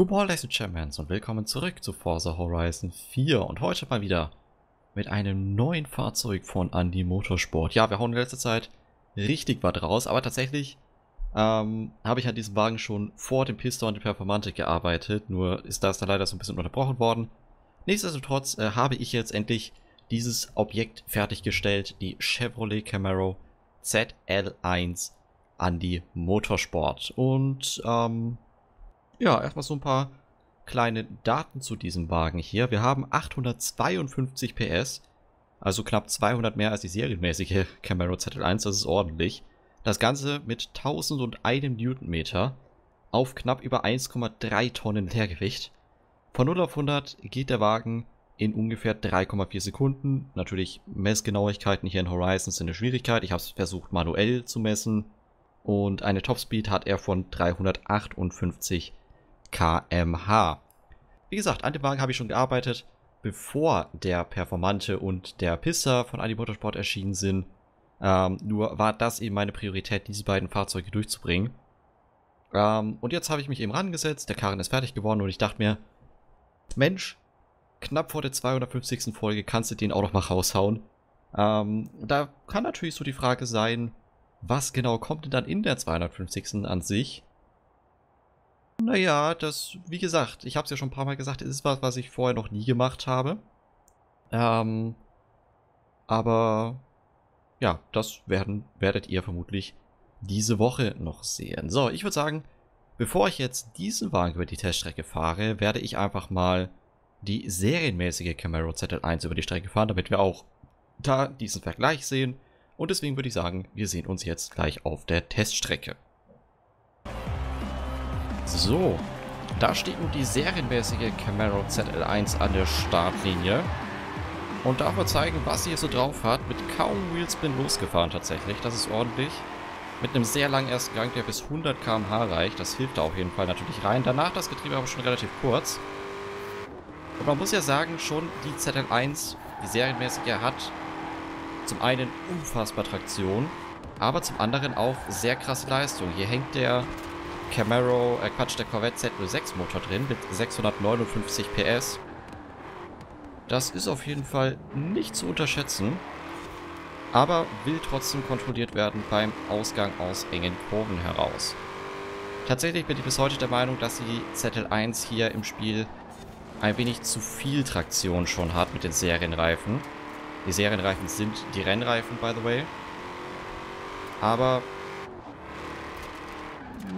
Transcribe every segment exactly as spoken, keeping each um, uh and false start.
Good morning, ladies and Champions, und willkommen zurück zu Forza Horizon vier und heute mal wieder mit einem neuen Fahrzeug von Andi Motorsport. Ja, wir hauen in letzter Zeit richtig was raus, aber tatsächlich ähm, habe ich an diesem Wagen schon vor dem Pista und dem Performante gearbeitet, nur ist das dann leider so ein bisschen unterbrochen worden. Nichtsdestotrotz äh, habe ich jetzt endlich dieses Objekt fertiggestellt, die Chevrolet Camaro Z L eins Andi Motorsport. Und ähm, ja, erstmal so ein paar kleine Daten zu diesem Wagen hier. Wir haben achthundertzweiundfünfzig P S, also knapp zweihundert mehr als die serienmäßige Camaro Z L eins, das ist ordentlich. Das Ganze mit tausendundeins Newtonmeter auf knapp über eins Komma drei Tonnen Leergewicht. Von null auf hundert geht der Wagen in ungefähr drei Komma vier Sekunden. Natürlich Messgenauigkeiten hier in Horizon sind eine Schwierigkeit. Ich habe es versucht manuell zu messen und eine Topspeed hat er von dreihundertachtundfünfzig Kilometer pro Stunde. Wie gesagt, an dem Wagen habe ich schon gearbeitet, bevor der Performante und der Pista von Andi Motorsport erschienen sind. Ähm, nur war das eben meine Priorität, diese beiden Fahrzeuge durchzubringen. Ähm, und jetzt habe ich mich eben rangesetzt, der Karren ist fertig geworden und ich dachte mir, Mensch, knapp vor der zweihundertfünfzigsten Folge kannst du den auch noch mal raushauen. Ähm, da kann natürlich so die Frage sein, was genau kommt denn dann in der zweihundertfünfzigsten an sich? Naja, das, wie gesagt, ich habe es ja schon ein paar Mal gesagt, es ist was, was ich vorher noch nie gemacht habe. Ähm, aber, ja, das werden, werdet ihr vermutlich diese Woche noch sehen. So, ich würde sagen, bevor ich jetzt diesen Wagen über die Teststrecke fahre, werde ich einfach mal die serienmäßige Camaro Z L eins über die Strecke fahren, damit wir auch da diesen Vergleich sehen. Und deswegen würde ich sagen, wir sehen uns jetzt gleich auf der Teststrecke. So, da steht nun die serienmäßige Camaro Z L eins an der Startlinie und darf mal zeigen, was sie hier so drauf hat. Mit kaum Wheelspin losgefahren tatsächlich, das ist ordentlich. Mit einem sehr langen ersten Gang, der bis hundert Kilometer pro Stunde reicht, das hilft da auf jeden Fall natürlich rein. Danach das Getriebe aber schon relativ kurz. Und man muss ja sagen, schon die Z L eins, die serienmäßige, hat zum einen unfassbar Traktion, aber zum anderen auch sehr krasse Leistung. Hier hängt der Camaro, äh Quatsch, der Corvette Z null sechs Motor drin mit sechshundertneunundfünfzig P S. Das ist auf jeden Fall nicht zu unterschätzen, aber will trotzdem kontrolliert werden beim Ausgang aus engen Kurven heraus. Tatsächlich bin ich bis heute der Meinung, dass die Z L eins hier im Spiel ein wenig zu viel Traktion schon hat mit den Serienreifen. Die Serienreifen sind die Rennreifen, by the way. Aber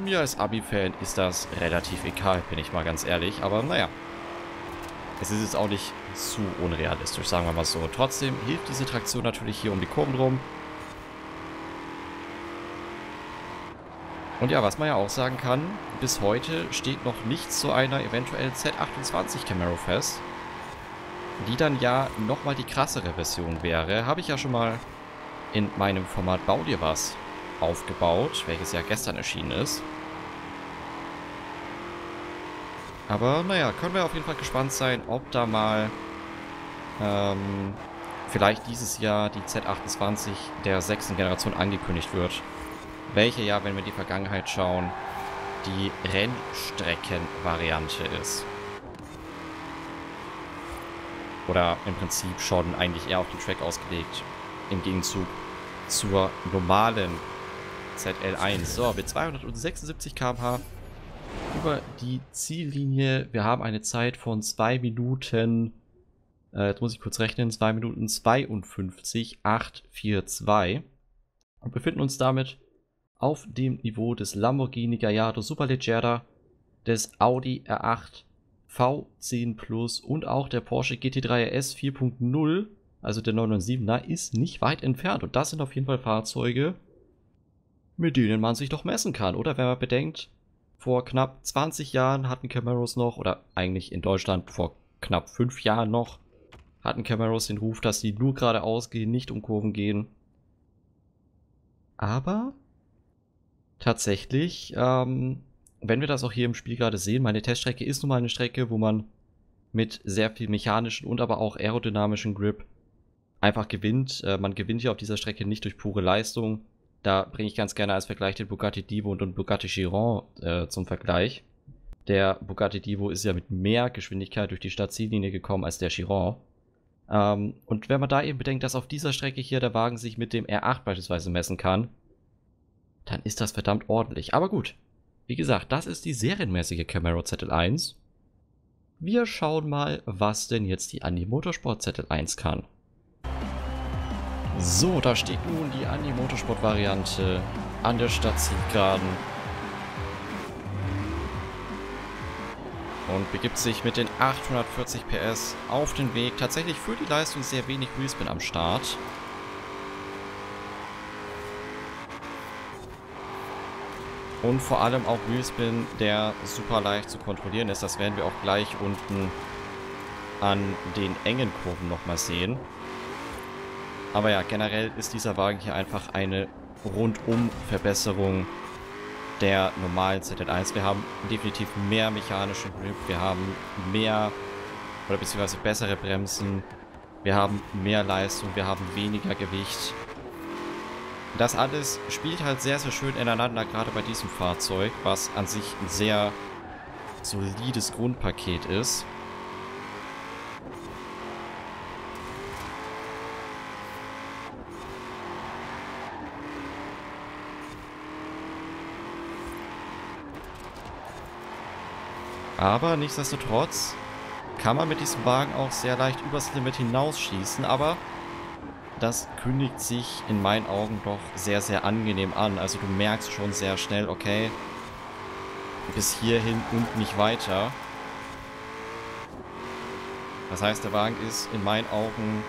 mir als Abi-Fan ist das relativ egal, bin ich mal ganz ehrlich. Aber naja, es ist jetzt auch nicht zu unrealistisch, sagen wir mal so. Trotzdem hilft diese Traktion natürlich hier um die Kurven rum. Und ja, was man ja auch sagen kann, bis heute steht noch nichts zu einer eventuell Z achtundzwanzig Camaro fest, die dann ja nochmal die krassere Version wäre. Habe ich ja schon mal in meinem Format Bau dir was aufgebaut, welches ja gestern erschienen ist. Aber naja, können wir auf jeden Fall gespannt sein, ob da mal ähm, vielleicht dieses Jahr die Z achtundzwanzig der sechsten Generation angekündigt wird. Welche ja, wenn wir in die Vergangenheit schauen, die Rennstreckenvariante ist. Oder im Prinzip schon eigentlich eher auf den Track ausgelegt. Im Gegenzug zur normalen Z L eins. So, mit zweihundertsechsundsiebzig Kilometer pro Stunde über die Ziellinie. Wir haben eine Zeit von zwei Minuten, äh, jetzt muss ich kurz rechnen, zwei Minuten zweiundfünfzig Komma acht vier zwei. Und befinden uns damit auf dem Niveau des Lamborghini Gallardo Superleggera, des Audi R acht V zehn Plus und auch der Porsche G T drei R S vier Punkt null, also der neunhundertsiebener, ist nicht weit entfernt. Und das sind auf jeden Fall Fahrzeuge, mit denen man sich doch messen kann. Oder wenn man bedenkt, vor knapp zwanzig Jahren hatten Camaros noch, oder eigentlich in Deutschland vor knapp fünf Jahren noch, hatten Camaros den Ruf, dass sie nur geradeaus gehen, nicht um Kurven gehen. Aber tatsächlich, ähm, wenn wir das auch hier im Spiel gerade sehen, meine Teststrecke ist nun mal eine Strecke, wo man mit sehr viel mechanischen und aber auch aerodynamischen Grip einfach gewinnt. Äh, man gewinnt hier auf dieser Strecke nicht durch pure Leistung. Da bringe ich ganz gerne als Vergleich den Bugatti Divo und den Bugatti Chiron äh, zum Vergleich. Der Bugatti Divo ist ja mit mehr Geschwindigkeit durch die Startziellinie gekommen als der Chiron. Ähm, und wenn man da eben bedenkt, dass auf dieser Strecke hier der Wagen sich mit dem R acht beispielsweise messen kann, dann ist das verdammt ordentlich. Aber gut, wie gesagt, das ist die serienmäßige Camaro Z L eins. Wir schauen mal, was denn jetzt die Andi Motorsport Z L eins kann. So, da steht nun die Andi Motorsport Variante an der Startzielgeraden und begibt sich mit den achthundertvierzig PS auf den Weg. Tatsächlich für die Leistung sehr wenig Wheelspin am Start. Und vor allem auch Wheelspin, der super leicht zu kontrollieren ist. Das werden wir auch gleich unten an den engen Kurven nochmal sehen. Aber ja, generell ist dieser Wagen hier einfach eine rundum Verbesserung der normalen Z L eins. Wir haben definitiv mehr mechanischen Grip, wir haben mehr oder beziehungsweise bessere Bremsen, wir haben mehr Leistung, wir haben weniger Gewicht. Das alles spielt halt sehr, sehr schön ineinander, gerade bei diesem Fahrzeug, was an sich ein sehr solides Grundpaket ist. Aber nichtsdestotrotz kann man mit diesem Wagen auch sehr leicht übers Limit hinausschießen, aber das kündigt sich in meinen Augen doch sehr, sehr angenehm an. Also du merkst schon sehr schnell, okay, bis hierhin und nicht weiter. Das heißt, der Wagen ist in meinen Augen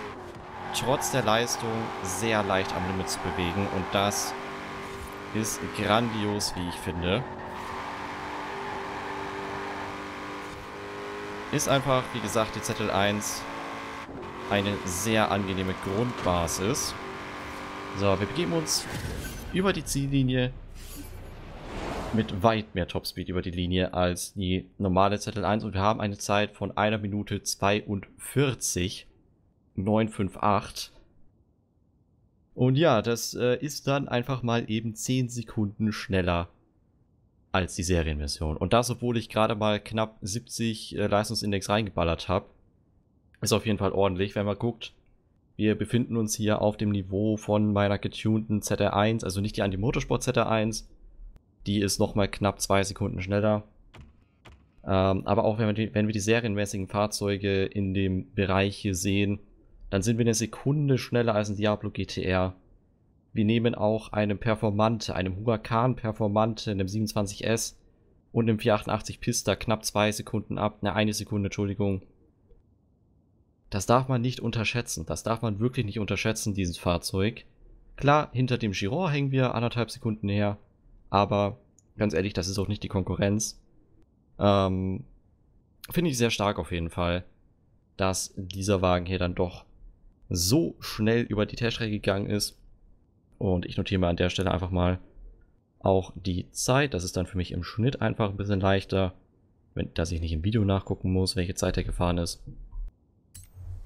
trotz der Leistung sehr leicht am Limit zu bewegen und das ist grandios, wie ich finde. Ist einfach, wie gesagt, die Z L eins eine sehr angenehme Grundbasis. So, wir begeben uns über die Ziellinie mit weit mehr Topspeed über die Linie als die normale Z L eins und wir haben eine Zeit von einer Minute zweiundvierzig neun fünf acht. Und ja, das äh, ist dann einfach mal eben zehn Sekunden schneller als die Serienversion. Und das, obwohl ich gerade mal knapp siebzig äh, Leistungsindex reingeballert habe, ist auf jeden Fall ordentlich. Wenn man guckt, wir befinden uns hier auf dem Niveau von meiner getunten Z R eins, also nicht die Andi Motorsport Z R eins. Die ist nochmal knapp zwei Sekunden schneller. Ähm, aber auch wenn wir, die, wenn wir die serienmäßigen Fahrzeuge in dem Bereich hier sehen, dann sind wir eine Sekunde schneller als ein Diablo G T R. Wir nehmen auch einem Performante, einem Huracán Performante, einem siebenundzwanzig S und einem vierhundertachtundachtzig Pista knapp zwei Sekunden ab. Ne, eine Sekunde, Entschuldigung. Das darf man nicht unterschätzen. Das darf man wirklich nicht unterschätzen, dieses Fahrzeug. Klar, hinter dem Chiron hängen wir anderthalb Sekunden her. Aber ganz ehrlich, das ist auch nicht die Konkurrenz. Ähm, finde ich sehr stark auf jeden Fall, dass dieser Wagen hier dann doch so schnell über die Teststrecke gegangen ist. Und ich notiere mir an der Stelle einfach mal auch die Zeit. Das ist dann für mich im Schnitt einfach ein bisschen leichter, wenn, dass ich nicht im Video nachgucken muss, welche Zeit der gefahren ist.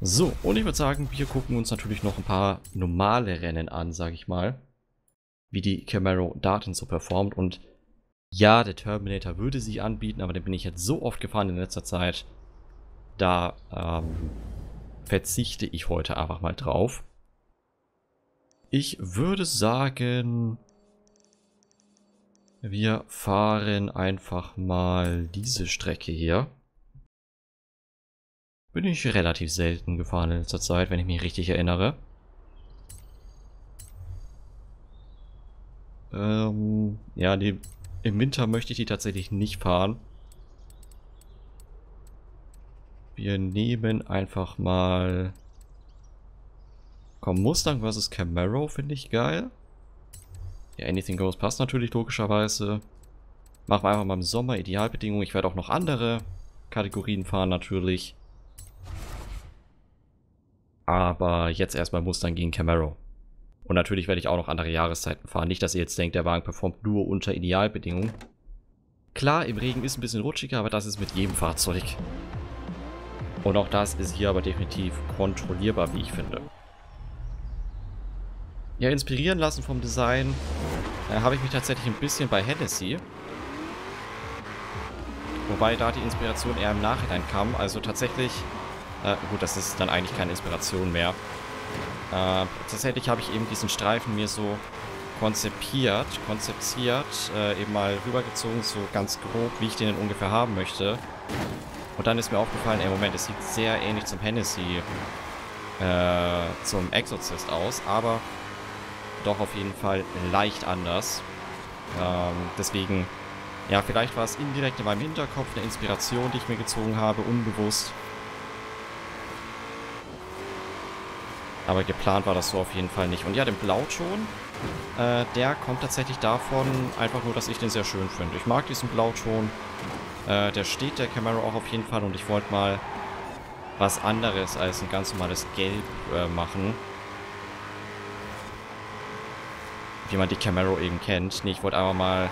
So, und ich würde sagen, wir gucken uns natürlich noch ein paar normale Rennen an, sage ich mal, wie die Camaro Daten so performt. Und ja, der Terminator würde sich anbieten, aber den bin ich jetzt so oft gefahren in letzter Zeit, da ähm, verzichte ich heute einfach mal drauf. Ich würde sagen, wir fahren einfach mal diese Strecke hier. Bin ich relativ selten gefahren in letzter Zeit, wenn ich mich richtig erinnere. Ähm, ja, die, im Winter möchte ich die tatsächlich nicht fahren. Wir nehmen einfach mal... Komm, Mustang versus Camaro finde ich geil. Ja, Anything Goes passt natürlich logischerweise. Machen wir einfach mal im Sommer Idealbedingungen. Ich werde auch noch andere Kategorien fahren natürlich. Aber jetzt erstmal Mustang gegen Camaro. Und natürlich werde ich auch noch andere Jahreszeiten fahren. Nicht, dass ihr jetzt denkt, der Wagen performt nur unter Idealbedingungen. Klar, im Regen ist ein bisschen rutschiger, aber das ist mit jedem Fahrzeug. Und auch das ist hier aber definitiv kontrollierbar, wie ich finde. Ja, inspirieren lassen vom Design äh, habe ich mich tatsächlich ein bisschen bei Hennessey. Wobei da die Inspiration eher im Nachhinein kam. Also tatsächlich, äh, gut, das ist dann eigentlich keine Inspiration mehr. Äh, tatsächlich habe ich eben diesen Streifen mir so konzipiert, konzeptiert, äh, eben mal rübergezogen, so ganz grob, wie ich den denn ungefähr haben möchte. Und dann ist mir aufgefallen, ey, Moment, es sieht sehr ähnlich zum Hennessey, äh, zum Exorzist aus, aber doch auf jeden Fall leicht anders. Ähm, deswegen, ja, vielleicht war es indirekt in meinem Hinterkopf eine Inspiration, die ich mir gezogen habe, unbewusst. Aber geplant war das so auf jeden Fall nicht. Und ja, den Blauton, äh, der kommt tatsächlich davon, einfach nur, dass ich den sehr schön finde. Ich mag diesen Blauton. Äh, der steht der Camaro auch auf jeden Fall und ich wollte mal was anderes als ein ganz normales Gelb äh, machen. Wie man die Camaro eben kennt. Nee, ich wollte einfach mal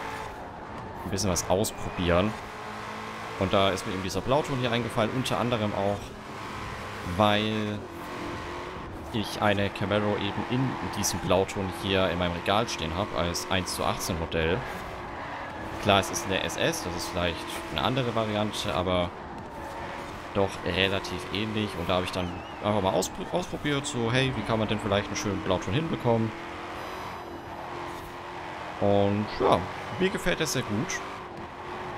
ein bisschen was ausprobieren. Und da ist mir eben dieser Blauton hier eingefallen. Unter anderem auch, weil ich eine Camaro eben in diesem Blauton hier in meinem Regal stehen habe. Als eins zu achtzehn Modell. Klar, es ist eine S S. Das ist vielleicht eine andere Variante. Aber doch relativ ähnlich. Und da habe ich dann einfach mal auspro- ausprobiert. So, hey, wie kann man denn vielleicht einen schönen Blauton hinbekommen? Und ja, mir gefällt das sehr gut.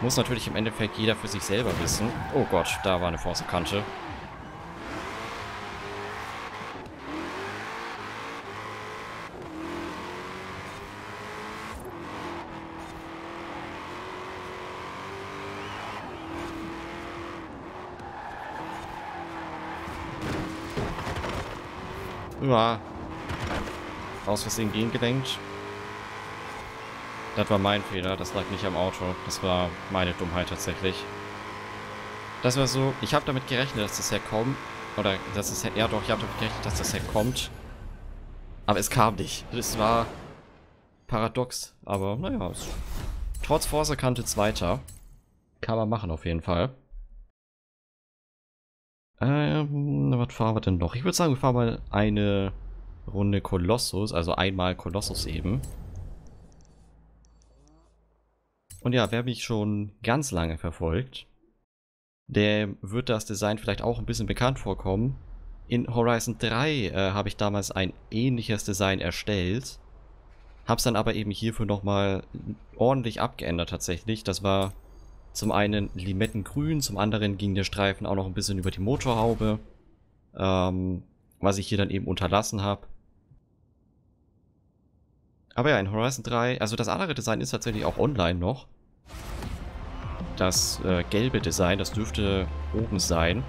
Muss natürlich im Endeffekt jeder für sich selber wissen. Oh Gott, da war eine Force-Kante. Ja. Aus Versehen gegengelenkt. Das war mein Fehler, das lag nicht am Auto. Das war meine Dummheit tatsächlich. Das war so, ich habe damit gerechnet, dass das herkommt. Oder, dass es ja doch, ich habe damit gerechnet, dass das herkommt. Aber es kam nicht. Das war paradox. Aber naja, es, trotz Forza kannte es weiter. Kann man machen auf jeden Fall. Ähm, was fahren wir denn noch? Ich würde sagen, wir fahren mal eine Runde Colossus. Also einmal Colossus eben. Und ja, wer mich schon ganz lange verfolgt, der wird das Design vielleicht auch ein bisschen bekannt vorkommen. In Horizon drei äh, habe ich damals ein ähnliches Design erstellt. Habe es dann aber eben hierfür nochmal ordentlich abgeändert tatsächlich. Das war zum einen limettengrün, zum anderen ging der Streifen auch noch ein bisschen über die Motorhaube. Ähm, was ich hier dann eben unterlassen habe. Aber ja, in Horizon drei, also das andere Design ist tatsächlich auch online noch. Das äh, gelbe Design, das dürfte oben sein.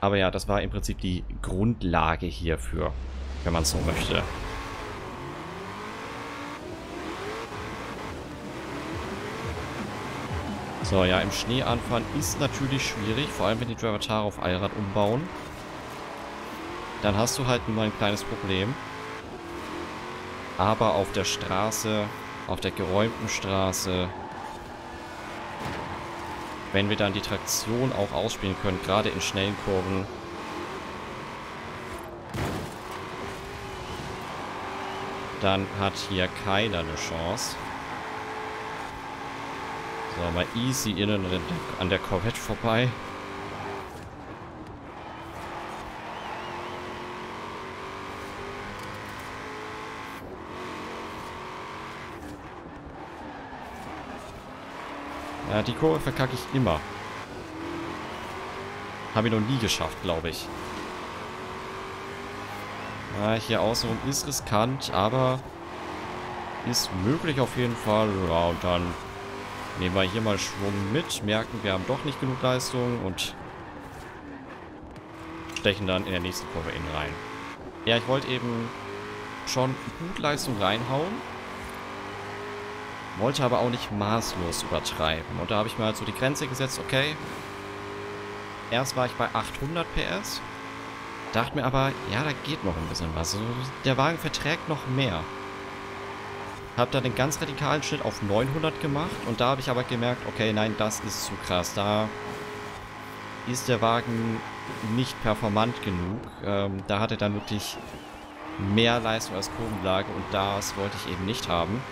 Aber ja, das war im Prinzip die Grundlage hierfür, wenn man es so möchte. So, ja, im Schnee anfahren ist natürlich schwierig, vor allem wenn die Driver-Tare auf Allrad umbauen. Dann hast du halt nur mal ein kleines Problem. Aber auf der Straße, auf der geräumten Straße, wenn wir dann die Traktion auch ausspielen können, gerade in schnellen Kurven, dann hat hier keiner eine Chance. So, mal easy innen an der Corvette vorbei. Die Kurve verkacke ich immer. Habe ich noch nie geschafft, glaube ich. Ja, hier außenrum ist riskant, aber ist möglich auf jeden Fall. Ja, und dann nehmen wir hier mal Schwung mit, merken, wir haben doch nicht genug Leistung und stechen dann in der nächsten Kurve innen rein. Ja, ich wollte eben schon gut Leistung reinhauen. Wollte aber auch nicht maßlos übertreiben. Und da habe ich mir halt so die Grenze gesetzt, okay. Erst war ich bei achthundert P S. Dachte mir aber, ja, da geht noch ein bisschen was. Also der Wagen verträgt noch mehr. Habe dann den ganz radikalen Schnitt auf neunhundert gemacht. Und da habe ich aber gemerkt, okay, nein, das ist zu krass. Da ist der Wagen nicht performant genug. Ähm, da hat er dann wirklich mehr Leistung als Kurvenlage. Und das wollte ich eben nicht haben.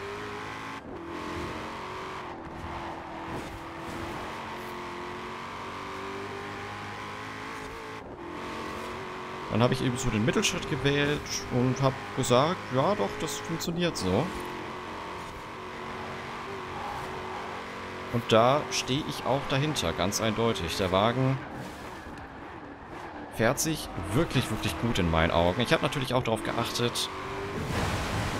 Dann habe ich eben so den Mittelschritt gewählt und habe gesagt, ja doch, das funktioniert so. Und da stehe ich auch dahinter, ganz eindeutig. Der Wagen fährt sich wirklich, wirklich gut in meinen Augen. Ich habe natürlich auch darauf geachtet,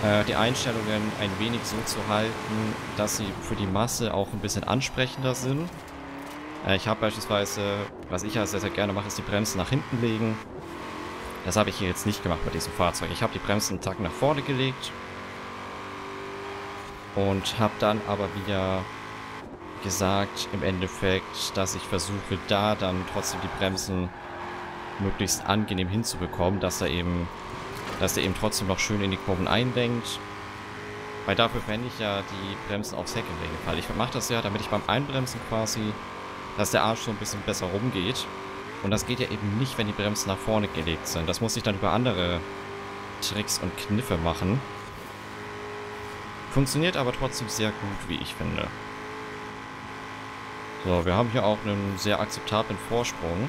äh, die Einstellungen ein wenig so zu halten, dass sie für die Masse auch ein bisschen ansprechender sind. Äh, ich habe beispielsweise, was ich ja sehr, sehr gerne mache, ist die Bremsen nach hinten legen. Das habe ich hier jetzt nicht gemacht bei diesem Fahrzeug. Ich habe die Bremsen einen Tack nach vorne gelegt und habe dann aber wieder gesagt im Endeffekt, dass ich versuche, da dann trotzdem die Bremsen möglichst angenehm hinzubekommen, dass er eben, dass er eben trotzdem noch schön in die Kurven einlenkt. Weil dafür verwende ich ja die Bremsen aufs Heck im Regelfall. Ich mache das ja, damit ich beim Einbremsen quasi, dass der Arsch so ein bisschen besser rumgeht. Und das geht ja eben nicht, wenn die Bremsen nach vorne gelegt sind. Das muss ich dann über andere Tricks und Kniffe machen. Funktioniert aber trotzdem sehr gut, wie ich finde. So, wir haben hier auch einen sehr akzeptablen Vorsprung.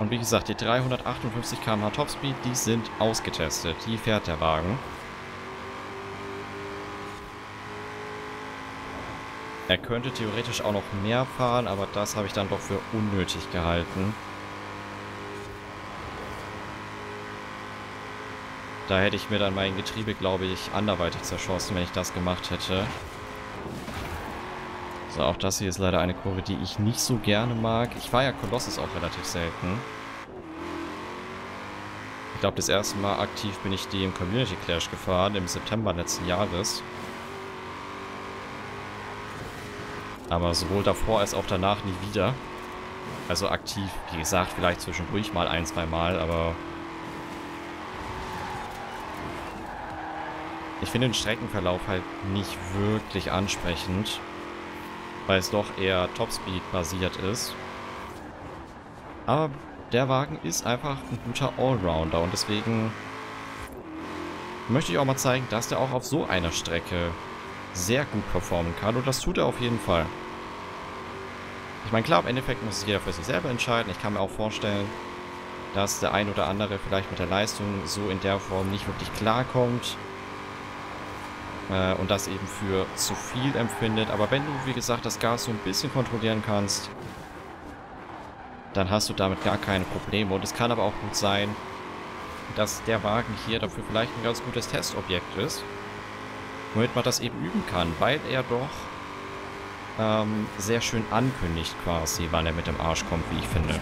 Und wie gesagt, die dreihundertachtundfünfzig Kilometer pro Stunde Topspeed, die sind ausgetestet. Die fährt der Wagen. Er könnte theoretisch auch noch mehr fahren, aber das habe ich dann doch für unnötig gehalten. Da hätte ich mir dann mein Getriebe, glaube ich, anderweitig zerschossen, wenn ich das gemacht hätte. So, auch das hier ist leider eine Kurve, die ich nicht so gerne mag. Ich fahre ja Colossus auch relativ selten. Ich glaube, das erste Mal aktiv bin ich die im Community Clash gefahren, im September letzten Jahres. Aber sowohl davor als auch danach nie wieder. Also aktiv, wie gesagt, vielleicht zwischendurch mal ein, zwei Mal, aber ich finde den Streckenverlauf halt nicht wirklich ansprechend, weil es doch eher Topspeed basiert ist. Aber der Wagen ist einfach ein guter Allrounder und deswegen möchte ich auch mal zeigen, dass der auch auf so einer Strecke sehr gut performen kann und das tut er auf jeden Fall. Ich meine, klar, im Endeffekt muss jeder für sich selber entscheiden. Ich kann mir auch vorstellen, dass der ein oder andere vielleicht mit der Leistung so in der Form nicht wirklich klarkommt. Und das eben für zu viel empfindet. Aber wenn du, wie gesagt, das Gas so ein bisschen kontrollieren kannst, dann hast du damit gar keine Probleme. Und es kann aber auch gut sein, dass der Wagen hier dafür vielleicht ein ganz gutes Testobjekt ist, womit man das eben üben kann, weil er doch ähm, sehr schön ankündigt quasi, wann er mit dem Arsch kommt, wie ich finde.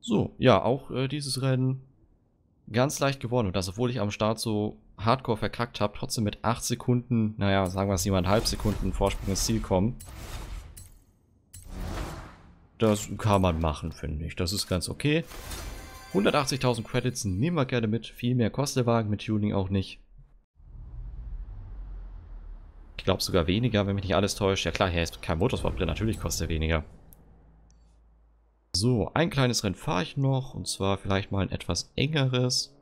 So, ja, auch äh, dieses Rennen ganz leicht gewonnen und das, obwohl ich am Start so hardcore verkackt habe, trotzdem mit acht Sekunden, naja, sagen wir es siebeneinhalb Sekunden Vorsprung ins Ziel kommen. Das kann man machen, finde ich. Das ist ganz okay. hundertachtzigtausend Credits nehmen wir gerne mit. Viel mehr kostet der Wagen mit Tuning auch nicht. Ich glaube sogar weniger, wenn mich nicht alles täuscht. Ja klar, hier ist kein Motorsport drin, natürlich kostet er weniger. So, ein kleines Rennen fahre ich noch. Und zwar vielleicht mal ein etwas engeres.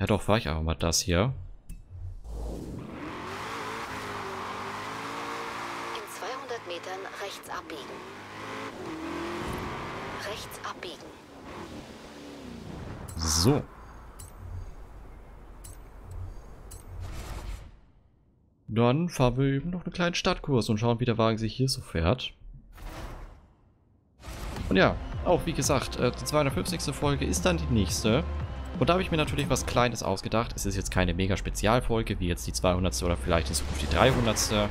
Ja doch, fahre ich einfach mal das hier. In zweihundert Metern rechts abbiegen. Rechts abbiegen. So. Dann fahren wir eben noch einen kleinen Stadtkurs und schauen, wie der Wagen sich hier so fährt. Und ja, auch wie gesagt, die zweihundertfünfzigste Folge ist dann die nächste. Und da habe ich mir natürlich was Kleines ausgedacht. Es ist jetzt keine mega Spezialfolge, wie jetzt die zweihundertste oder vielleicht in Zukunft die dreihundertste.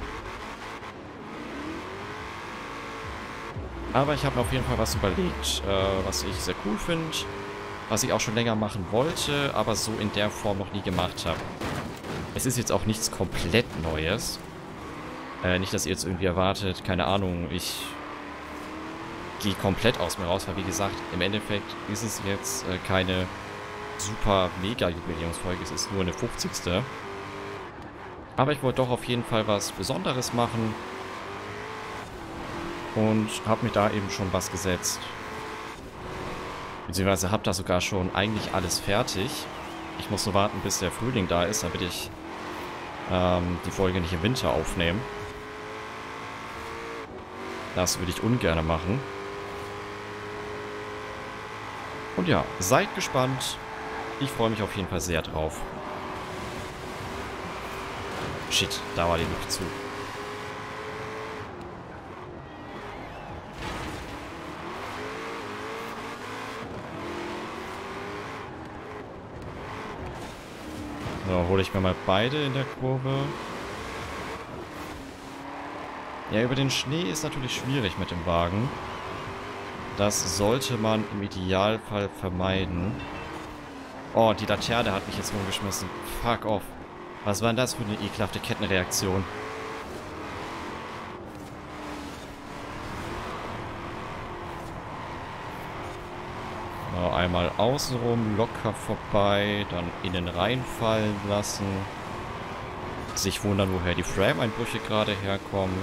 Aber ich habe mir auf jeden Fall was überlegt, was ich sehr cool finde. Was ich auch schon länger machen wollte, aber so in der Form noch nie gemacht habe. Es ist jetzt auch nichts komplett Neues. Äh, nicht, dass ihr jetzt irgendwie erwartet, keine Ahnung, ich gehe komplett aus mir raus, weil wie gesagt, im Endeffekt ist es jetzt äh, keine super mega Jubiläumsfolge, es ist nur eine fünfzigste Aber ich wollte doch auf jeden Fall was Besonderes machen und habe mir da eben schon was gesetzt. Beziehungsweise habe da sogar schon eigentlich alles fertig. Ich muss nur warten, bis der Frühling da ist, damit ich ähm, die Folge nicht im Winter aufnehme. Das würde ich ungern machen. Und ja, seid gespannt. Ich freue mich auf jeden Fall sehr drauf. Shit, da war die Luft zu. So, hole ich mir mal beide in der Kurve. Ja, über den Schnee ist natürlich schwierig mit dem Wagen. Das sollte man im Idealfall vermeiden. Oh, die Laterne hat mich jetzt rumgeschmissen. Fuck off. Was war denn das für eine ekelhafte Kettenreaktion? So, einmal außenrum, locker vorbei, dann innen reinfallen lassen. Sich wundern, woher die Frame-Einbrüche gerade herkommen.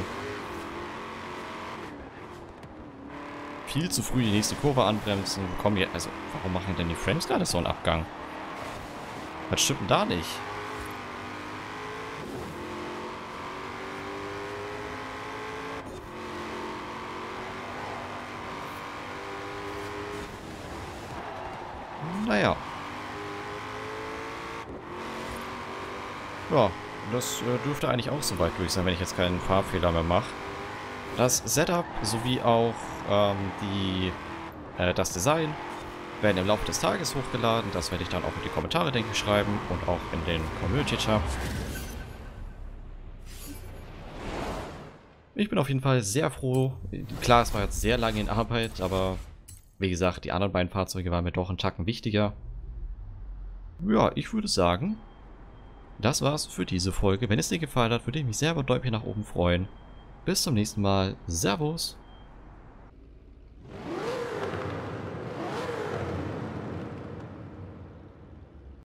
Viel zu früh die nächste Kurve anbremsen. Komm hier, also warum machen denn die Frames gerade so einen Abgang? Was stimmt denn da nicht? Naja. Ja, das äh, dürfte eigentlich auch soweit durch sein, wenn ich jetzt keinen Fahrfehler mehr mache. Das Setup sowie auch ähm, die, äh, das Design werden im Laufe des Tages hochgeladen. Das werde ich dann auch in die Kommentare, denke ich, schreiben und auch in den Community-Tab. Ich bin auf jeden Fall sehr froh. Klar, es war jetzt sehr lange in Arbeit, aber wie gesagt, die anderen beiden Fahrzeuge waren mir doch einen Tacken wichtiger. Ja, ich würde sagen, das war's für diese Folge. Wenn es dir gefallen hat, würde ich mich sehr über ein Däumchen nach oben freuen. Bis zum nächsten Mal. Servus.